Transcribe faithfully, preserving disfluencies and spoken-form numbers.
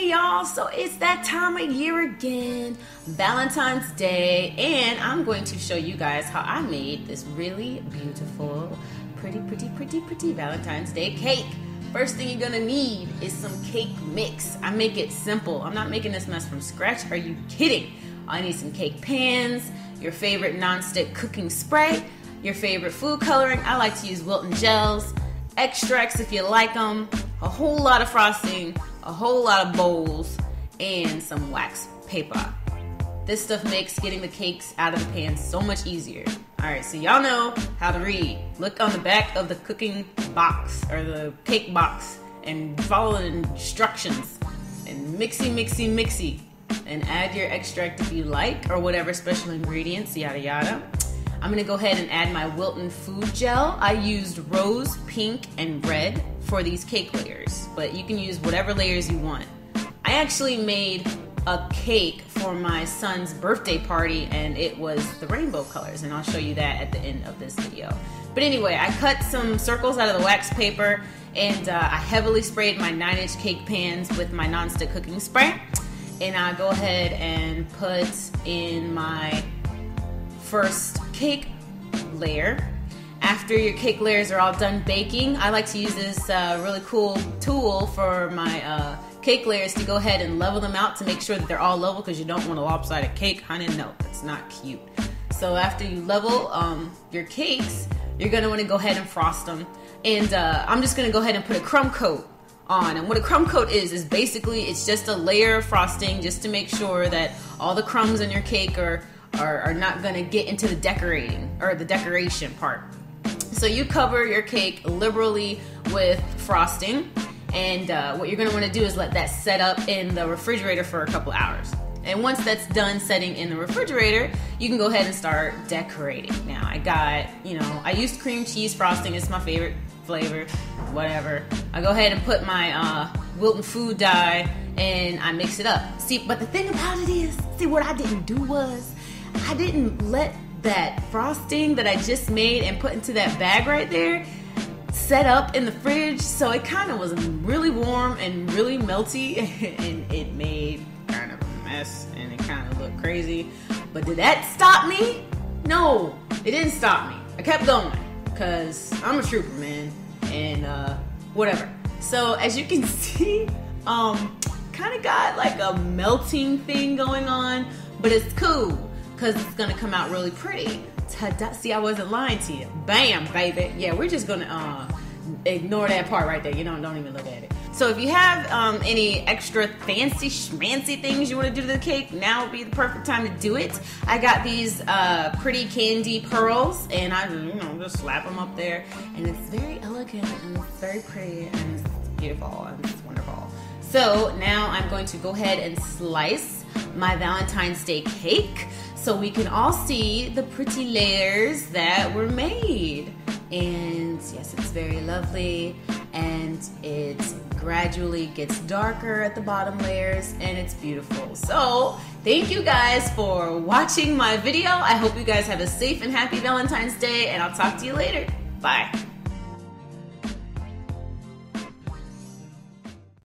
Hey y'all, so it's that time of year again, Valentine's Day, and I'm going to show you guys how I made this really beautiful, pretty, pretty, pretty, pretty Valentine's Day cake. First thing you're gonna need is some cake mix. I make it simple. I'm not making this mess from scratch. Are you kidding? I need some cake pans, your favorite nonstick cooking spray, your favorite food coloring. I like to use Wilton gels, extracts if you like them, a whole lot of frosting, a whole lot of bowls, and some wax paper. This stuff makes getting the cakes out of the pan so much easier. Alright, so y'all know how to read. Look on the back of the cooking box or the cake box and follow the instructions. And mixy, mixy, mixy. And add your extract if you like, or whatever special ingredients, yada yada. I'm gonna go ahead and add my Wilton food gel. I used rose, pink, and red for these cake layers, but you can use whatever layers you want. I actually made a cake for my son's birthday party and it was the rainbow colors, and I'll show you that at the end of this video. But anyway, I cut some circles out of the wax paper and uh, I heavily sprayed my nine inch cake pans with my nonstick cooking spray, and I go ahead and put in my first cake layer. After your cake layers are all done baking, I like to use this uh, really cool tool for my uh, cake layers to go ahead and level them out to make sure that they're all level, because you don't want a lopsided cake, honey. No, that's not cute. So after you level um, your cakes, you're gonna want to go ahead and frost them, and uh, I'm just gonna go ahead and put a crumb coat on. And what a crumb coat is is basically it's just a layer of frosting just to make sure that all the crumbs on your cake are Are, are not gonna get into the decorating or the decoration part. So you cover your cake liberally with frosting, and uh, what you're gonna want to do is let that set up in the refrigerator for a couple hours. And once that's done setting in the refrigerator, you can go ahead and start decorating. Now I got, you know, I used cream cheese frosting. It's my favorite flavor, whatever. I go ahead and put my uh, Wilton food dye and I mix it up. See, but the thing about it is, see, what I didn't do was I didn't let that frosting that I just made and put into that bag right there set up in the fridge, so it kind of was really warm and really melty and it made kind of a mess and it kind of looked crazy. But did that stop me? No, it didn't stop me. I kept going because I'm a trooper, man, and uh, whatever. So as you can see, um, kind of got like a melting thing going on, but it's cool, because it's gonna come out really pretty. Ta-da. See, I wasn't lying to you. Bam, baby. Yeah, we're just gonna uh, ignore that part right there. You don't, don't even look at it. So if you have um, any extra fancy schmancy things you wanna do to the cake, now would be the perfect time to do it. I got these uh, pretty candy pearls, and I you know, just slap them up there, and it's very elegant, and it's very pretty, and it's beautiful, and it's wonderful. So now I'm going to go ahead and slice my Valentine's Day cake, so we can all see the pretty layers that were made. And yes, it's very lovely, and it gradually gets darker at the bottom layers, and it's beautiful. So thank you guys for watching my video. I hope you guys have a safe and happy Valentine's Day, and I'll talk to you later. Bye.